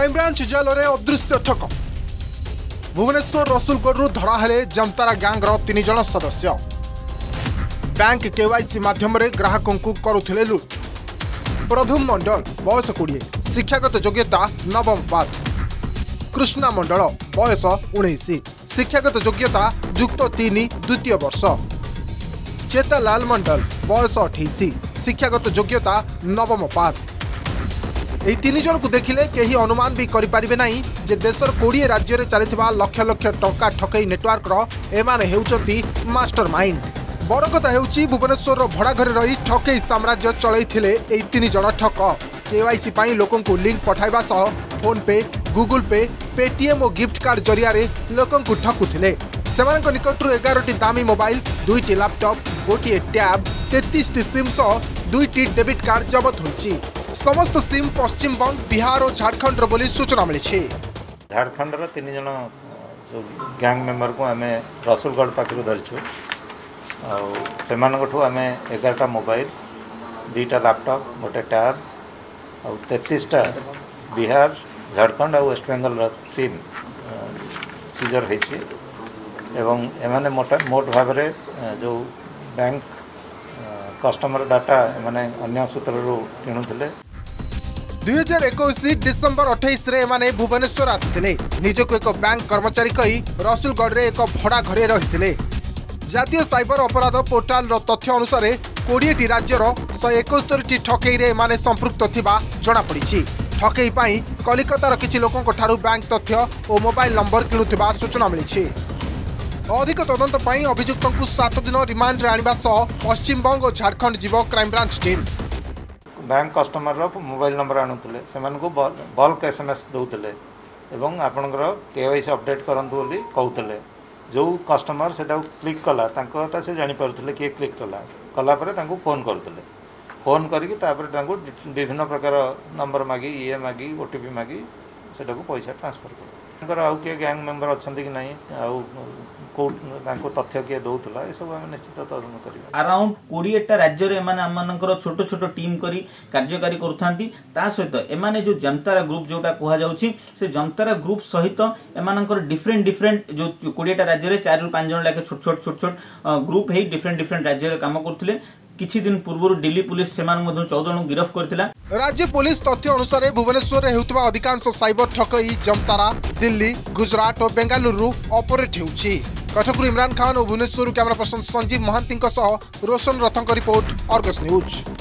Crime branch jail में अदृश्य ठक। भुवनेश्वर रसुलगढ़ धराहे जमतारा गैंगर तीन जन सदस्य। बैंक केवाईसी माध्यम ग्राहकों को करुले लुट। प्रधुम मंडल बयस 20 शिक्षागत योग्यता नवम पास। कृष्णा मंडल बयस 19 शिक्षागत योग्यता युक्त 3 द्वितीय वर्ष। चेतन लाल मंडल बयस 28 शिक्षागत योग्यता नवम पास। एही तीन जन को देखिले केही अनुमान भी करि पारिबे नाही जे देशर 20 राज्य रे चलिथिबा लक्ष लक्ष टंका ठकई नेटवर्क रो एमाने हेउचंती मास्टरमाइंड। बड़ कथा हेउची भुवनेश्वर भड़ा घरे रही ठकई साम्राज्य चलैथिले एही तीन जन ठक। केवाईसी पई लोकन को लिंक पठाइबा सह फोन पे, गूगल पे, पेटीएम और गिफ्ट कार्ड जरिया रे लोकन को ठकुथिले। सेमानक निकटरू 11टी दामी मोबाइल, 2टी लैपटॉप, गोटे टैब, 33टी सिम सह 2टी डेबिट कार्ड जब्त होइची। समस्त सिम पश्चिम बंग, बिहार और झारखंड बोली सूचना मिली। झारखंड तीन जन जो गैंग मेम्बर को आम रसुलगढ़ पाखु धरचु। आउ आम 11टा मोबाइल, 2टा लैपटॉप, गोटे टैब और 33टा बिहार, झारखंड और वेस्ट बेंगल सिम सीजर होने। मोट भाव जो बैंक कस्टमर डाटा मैंने अन्य सूत्रु किणुले। 2021 डिसेम्बर 28 रे भुवनेश्वर आसते निजक एक बैंक कर्मचारी कही रसुलगढ़ में एक भड़ा घरे रही। जातीय साइबर अपराध पोर्टाल तथ्य अनुसार 20टी राज्यर 171टी ठकई में संपृक्त थिबा जणा पड़ी। ठकई पई कलिकतार किछि लोकंक ठारु बैंक तथ्य और मोबाइल नंबर किणुथिबा सूचना मिली। अधिक तदंत पई अभियुक्तंकु 7 दिन रिमांड रे आनिबा सह पश्चिम बंग और झारखंड जीव क्राइमब्रांच टीम। बैंक कस्टमर रो मोबाइल नंबर आनुथिले, सेमानकु बल्क एसएमएस दउथिले एवं आपनकर केवाईसी अपडेट करंतु बोली कहउथिले। जो कस्टमर से क्लिक कला से जापारे किए क्लिक कला कलापर फोन करते, फोन करके विभिन्न प्रकार नंबर मागी, ये मागी, ओटीपी मागी से पैसा ट्रांसफर कर। आउ किए गैंग मेम्बर अच्छा कि नहीं, तथ्य किए दूसरा, ये सब आम निश्चित तदन कर। अराउंड 20टा राज्य एम छोट छोट टीम करी कार्यकारी करुता सहित एमाने जो जमतारा ग्रुप जोटा कहुच्छी से जमतारा ग्रुप सहित एम डिफरेन्ट डिफरेन्ट जो 20टा राज्य 4 ରୁ 5 जन लाख छोट छोट ग्रुप है डिफरेन्ट राज्य काम करुले। किछि दिन पूर्व दिल्ली पुलिस से 14 जन गिरफ्त करथिला। राज्य पुलिस तथ्य अनुसार भुवनेश्वर में होता अधिकांश साइबर ठकई जमतारा, दिल्ली, गुजरात और बेंगालुरु ऑपरेट होउछि। कटकरू इमरान खान और Bhubaneswar camera person Sanjeev Mahanti, Roshan Rath report, Argus news.